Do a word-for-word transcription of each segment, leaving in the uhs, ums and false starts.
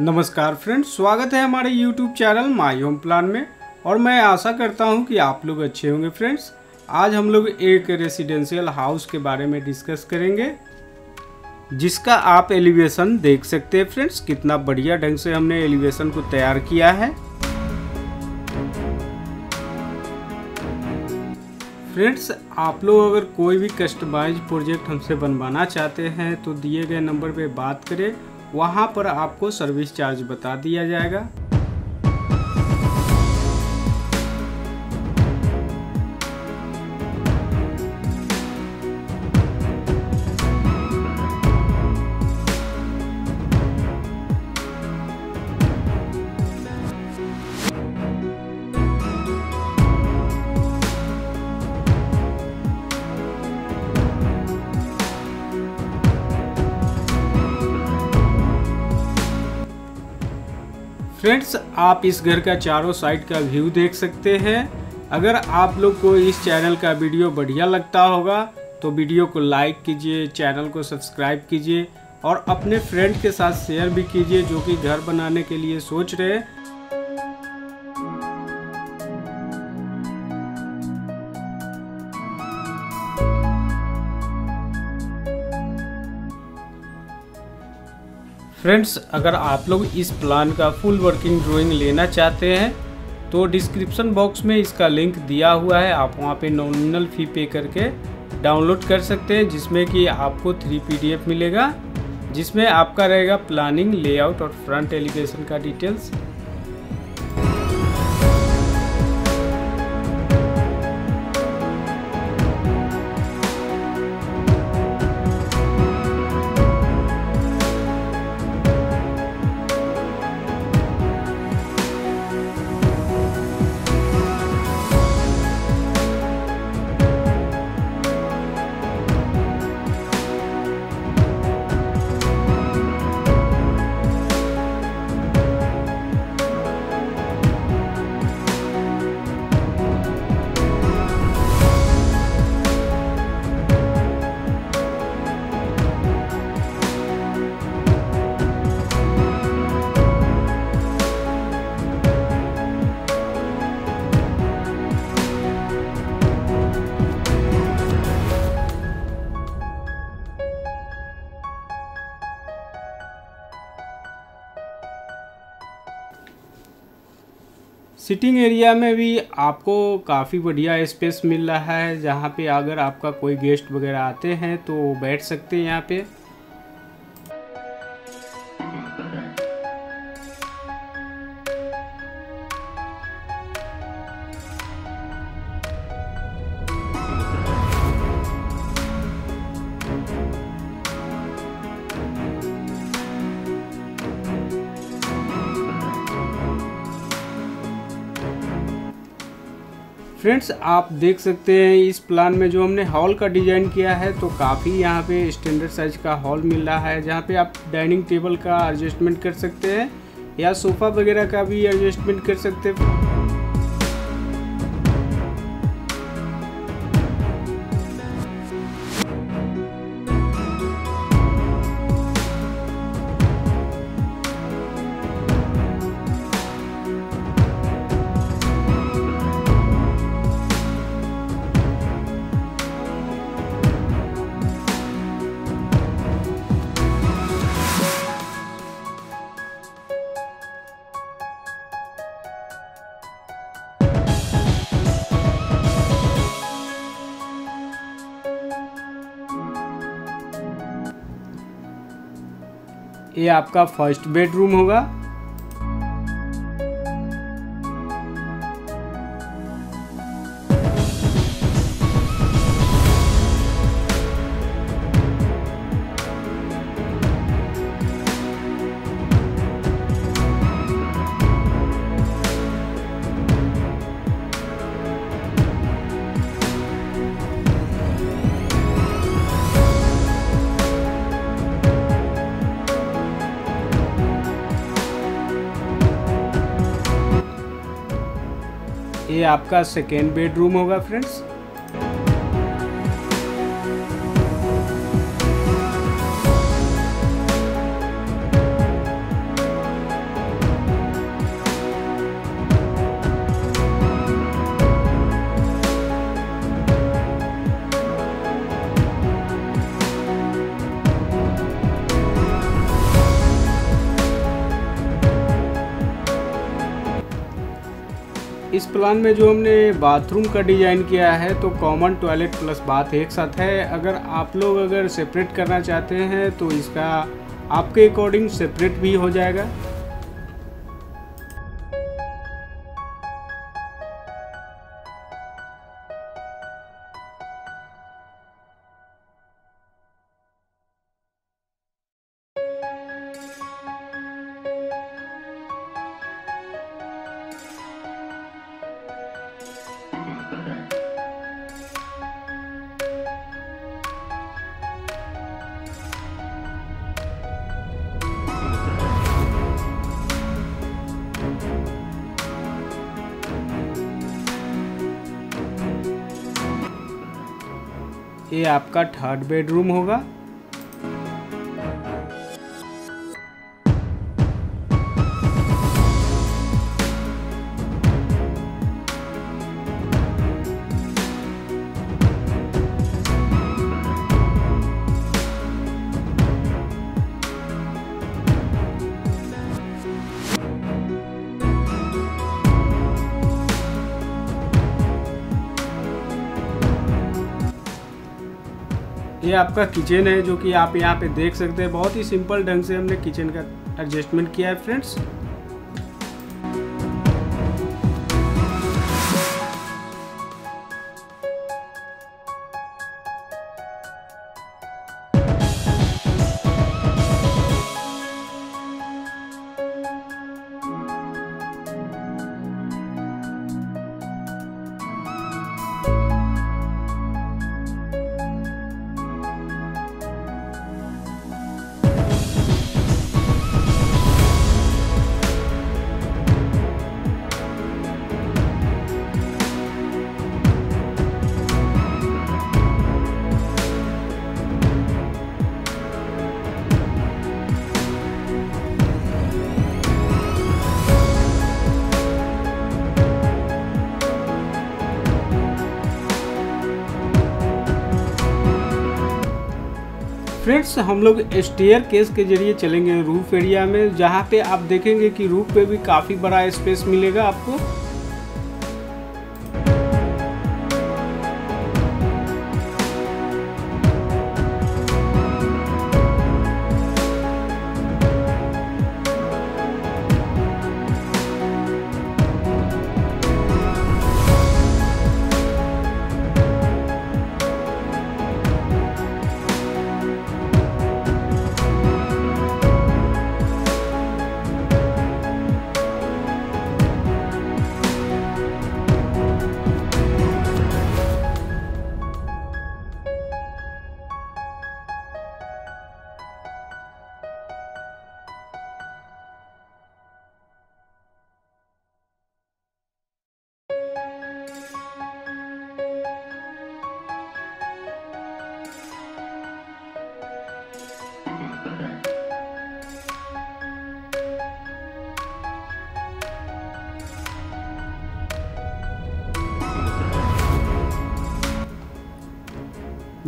नमस्कार फ्रेंड्स, स्वागत है हमारे YouTube channel my home plan में। और मैं आशा करता हूं कि आप लोग अच्छे होंगे। फ्रेंड्स, आज हम लोग एक रेसिडेंशियल हाउस के बारे में डिस्कस करेंगे जिसका आप एलिवेशन देख सकते हैं। फ्रेंड्स, कितना बढ़िया ढंग से हमने एलिवेशन को तैयार किया है। फ्रेंड्स, आप लोग अगर कोई भी कस्टमाइज प्रोजेक्ट हमसे बनवाना चाहते हैं तो दिए गए नंबर पे बात करें, वहाँ पर आपको सर्विस चार्ज बता दिया जाएगा। फ्रेंड्स, आप इस घर का चारों साइड का व्यू देख सकते हैं। अगर आप लोग को इस चैनल का वीडियो बढ़िया लगता होगा तो वीडियो को लाइक कीजिए, चैनल को सब्सक्राइब कीजिए और अपने फ्रेंड के साथ शेयर भी कीजिए जो कि घर बनाने के लिए सोच रहे हैं। फ्रेंड्स, अगर आप लोग इस प्लान का फुल वर्किंग ड्राइंग लेना चाहते हैं तो डिस्क्रिप्शन बॉक्स में इसका लिंक दिया हुआ है। आप वहां पे नॉमिनल फ़ी पे करके डाउनलोड कर सकते हैं, जिसमें कि आपको थ्री पीडीएफ मिलेगा जिसमें आपका रहेगा प्लानिंग, लेआउट और फ्रंट एलिवेशन का डिटेल्स। सिटिंग एरिया में भी आपको काफ़ी बढ़िया स्पेस मिल रहा है, जहाँ पे अगर आपका कोई गेस्ट वगैरह आते हैं तो बैठ सकते हैं यहाँ पे। फ्रेंड्स, आप देख सकते हैं इस प्लान में जो हमने हॉल का डिज़ाइन किया है तो काफ़ी यहाँ पे स्टैंडर्ड साइज का हॉल मिल रहा है, जहाँ पे आप डाइनिंग टेबल का एडजस्टमेंट कर सकते हैं या सोफ़ा वगैरह का भी एडजस्टमेंट कर सकते हैं। ये आपका फर्स्ट बेडरूम होगा। ये आपका सेकेंड बेडरूम होगा। फ्रेंड्स, इस प्लान में जो हमने बाथरूम का डिज़ाइन किया है तो कॉमन टॉयलेट प्लस बाथ एक साथ है। अगर आप लोग अगर सेपरेट करना चाहते हैं तो इसका आपके अकॉर्डिंग सेपरेट भी हो जाएगा। ये आपका थर्ड बेडरूम होगा। ये आपका किचन है जो कि आप यहाँ पे देख सकते हैं। बहुत ही सिंपल ढंग से हमने किचन का एडजस्टमेंट किया है फ्रेंड्स। फ्रेंड्स हम लोग स्टेयर केस के जरिए चलेंगे रूफ एरिया में, जहाँ पे आप देखेंगे कि रूफ पे भी काफ़ी बड़ा स्पेस मिलेगा आपको।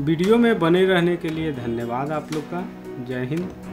वीडियो में बने रहने के लिए धन्यवाद आप लोग का। जय हिंद।